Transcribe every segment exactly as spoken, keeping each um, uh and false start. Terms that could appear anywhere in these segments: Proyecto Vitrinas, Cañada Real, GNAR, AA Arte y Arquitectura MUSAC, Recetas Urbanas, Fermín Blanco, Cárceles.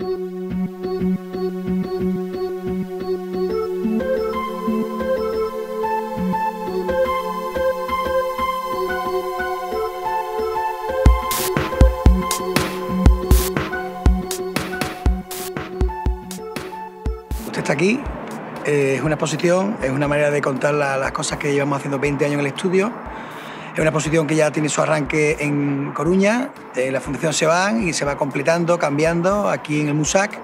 Usted está aquí, eh, es una exposición, es una manera de contar la, las cosas que llevamos haciendo veinte años en el estudio. Es una exposición que ya tiene su arranque en Coruña, eh, la fundación se va y se va completando, cambiando, aquí en el MUSAC,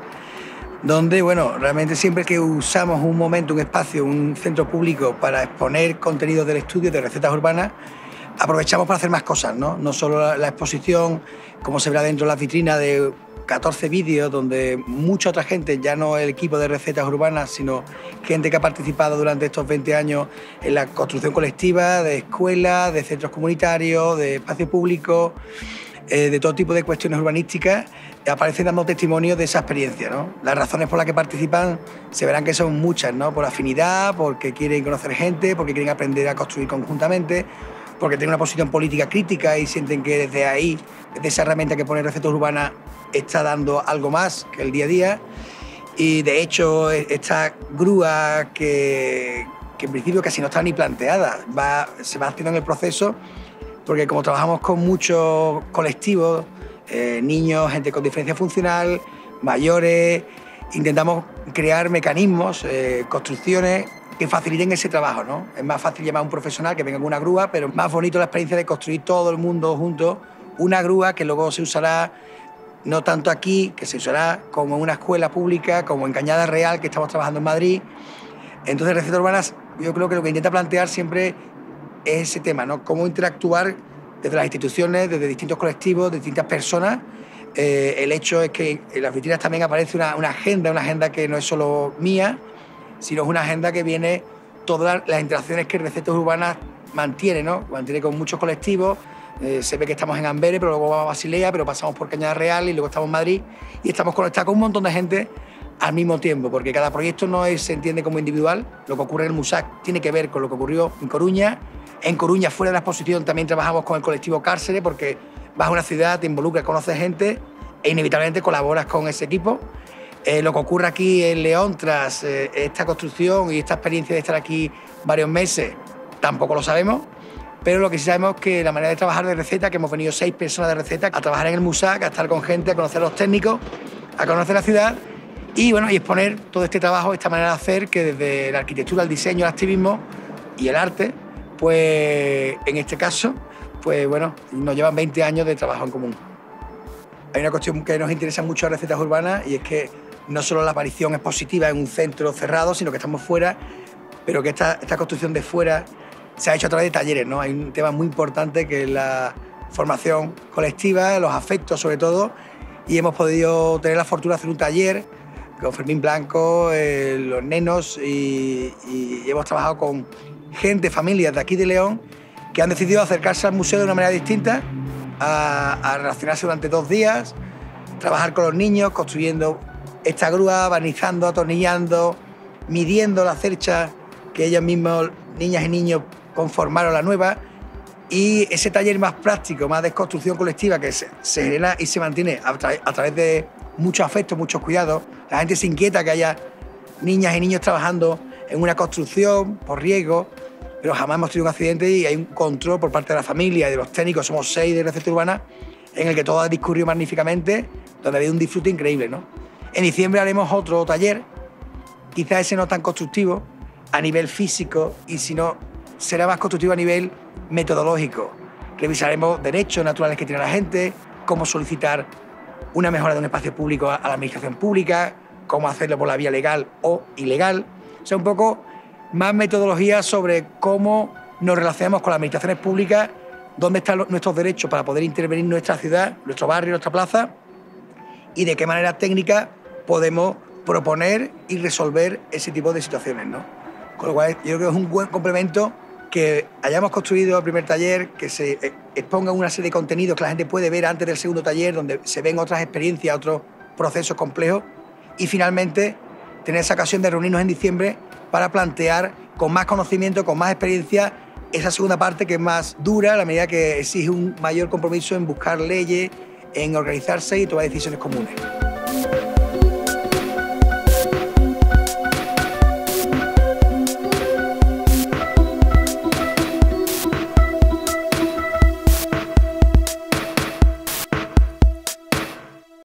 donde, bueno, realmente siempre que usamos un momento, un espacio, un centro público para exponer contenidos del estudio de recetas urbanas, aprovechamos para hacer más cosas, ¿no? No solo la, la exposición, como se verá dentro de la vitrina de catorce vídeos, donde mucha otra gente, ya no el equipo de Recetas Urbanas, sino gente que ha participado durante estos veinte años en la construcción colectiva de escuelas, de centros comunitarios, de espacios públicos, eh, de todo tipo de cuestiones urbanísticas, aparecen dando testimonio de esa experiencia, ¿no? Las razones por las que participan se verán que son muchas, ¿no? Por afinidad, porque quieren conocer gente, porque quieren aprender a construir conjuntamente, porque tienen una posición política crítica y sienten que desde ahí, desde esa herramienta que pone Recetas Urbanas, está dando algo más que el día a día. Y de hecho, esta grúa que, que en principio casi no está ni planteada, va, se va haciendo en el proceso, porque como trabajamos con muchos colectivos, eh, niños, gente con diferencia funcional, mayores, intentamos crear mecanismos, eh, construcciones que faciliten ese trabajo, ¿no? Es más fácil llamar a un profesional que venga con una grúa, pero es más bonito la experiencia de construir todo el mundo junto una grúa que luego se usará no tanto aquí, que se usará como en una escuela pública, como en Cañada Real, que estamos trabajando en Madrid. Entonces, Recetas Urbanas, yo creo que lo que intenta plantear siempre es ese tema, ¿no? Cómo interactuar desde las instituciones, desde distintos colectivos, de distintas personas. Eh, el hecho es que en las vitrinas también aparece una, una agenda, una agenda que no es solo mía, sino es una agenda que viene todas las interacciones que Recetas Urbanas mantiene, ¿no? Mantiene con muchos colectivos. Eh, se ve que estamos en Amberes, pero luego vamos a Basilea, pero pasamos por Cañada Real y luego estamos en Madrid, y estamos conectados con un montón de gente al mismo tiempo, porque cada proyecto no es, se entiende como individual. Lo que ocurre en el MUSAC tiene que ver con lo que ocurrió en Coruña. En Coruña, fuera de la exposición, también trabajamos con el colectivo Cárceles, porque vas a una ciudad, te involucras, conoces gente e inevitablemente colaboras con ese equipo. Eh, lo que ocurre aquí en León, tras eh, esta construcción y esta experiencia de estar aquí varios meses, tampoco lo sabemos. Pero lo que sí sabemos es que la manera de trabajar de Receta, que hemos venido seis personas de Receta a trabajar en el MUSAC, a estar con gente, a conocer a los técnicos, a conocer la ciudad y, bueno, y exponer todo este trabajo, esta manera de hacer que desde la arquitectura, el diseño, el activismo y el arte, pues en este caso, pues bueno, nos llevan veinte años de trabajo en común. Hay una cuestión que nos interesa mucho a Recetas Urbanas y es que no solo la aparición es positiva en un centro cerrado, sino que estamos fuera, pero que esta, esta construcción de fuera se ha hecho a través de talleres, ¿no? Hay un tema muy importante que es la formación colectiva, los afectos sobre todo, y hemos podido tener la fortuna de hacer un taller con Fermín Blanco, eh, los nenos, y, y hemos trabajado con gente, familias de aquí de León, que han decidido acercarse al museo de una manera distinta, a, a relacionarse durante dos días, trabajar con los niños, construyendo esta grúa, barnizando, atornillando, midiendo las cerchas que ellos mismos, niñas y niños, conformaron la nueva, y ese taller más práctico, más de construcción colectiva que se, se genera y se mantiene a, tra a través de muchos afectos, muchos cuidados. La gente se inquieta que haya niñas y niños trabajando en una construcción por riesgo, pero jamás hemos tenido un accidente y hay un control por parte de la familia y de los técnicos. Somos seis de Recetas Urbanas, en el que todo ha discurrido magníficamente, donde ha habido un disfrute increíble, ¿no? En diciembre haremos otro taller, quizás ese no tan constructivo a nivel físico, y si no, será más constructivo a nivel metodológico. Revisaremos derechos naturales que tiene la gente, cómo solicitar una mejora de un espacio público a la administración pública, cómo hacerlo por la vía legal o ilegal. O sea, un poco más metodología sobre cómo nos relacionamos con las administraciones públicas, dónde están los, nuestros derechos para poder intervenir en nuestra ciudad, nuestro barrio, nuestra plaza, y de qué manera técnica podemos proponer y resolver ese tipo de situaciones, ¿no? Con lo cual, yo creo que es un buen complemento que hayamos construido el primer taller, que se exponga una serie de contenidos que la gente puede ver antes del segundo taller, donde se ven otras experiencias, otros procesos complejos, y finalmente tener esa ocasión de reunirnos en diciembre para plantear con más conocimiento, con más experiencia, esa segunda parte que es más dura, a la medida que exige un mayor compromiso en buscar leyes, en organizarse y tomar decisiones comunes.